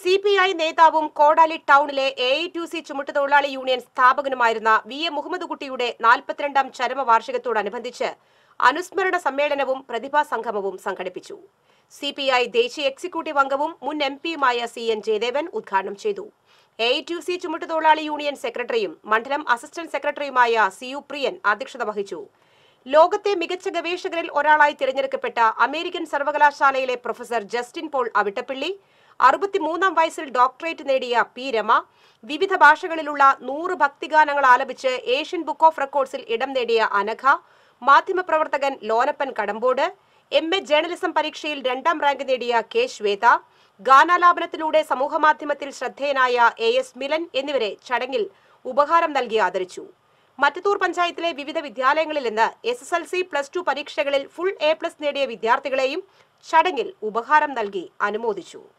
CPI Netavum, Kodali Town Le, A. Tu C. Chumutadolali Union, Stabagna Marina, V.A. Muhammadkutty, Nalpatrendam Charam, Varshakatur Anapandicha, Anusmerda Samedanavum, Pradipa Sankamavum, Sankadipichu. CPI Deshi Executive Angavum, Mun MP Maya C.N. Jayadevan, Udghadanam Chedu. A. Tu C. Chumutadolali Union Secretary, Mandalam Assistant Secretary Maya C. U. Priyan, Adhyakshata Vahichu. Logathe Mikacha Gaveshagrel, Oralai Tiranjakapeta, American Servagala Shale, Professor Justin Paul Abitapilli, Arabutti Muna Vaisel Doctorate Nedia Piramma, Vivida Bashagalula, Nur Bhakti Ganangalabich, Asian Book of Records Idam Nedia Anaka, Mathima Pravartagan, Lorapan Kadambode, M.A. Journalism Parikshil, Rendam Rank Nedia Keshveta, Gana Labulude, Samuha Matimatil Shrathenaya, A. S. Milan, Enivere, Chadangil, Ubahharam Dalgi Adarichu. Matitur Panchaitle Vivi Vidyalangalena, SLC +2 Parikshagil, full A+ Nedia Vidyartigalayim, Chadangil, Ubahharam Dalgi, Anumodichu.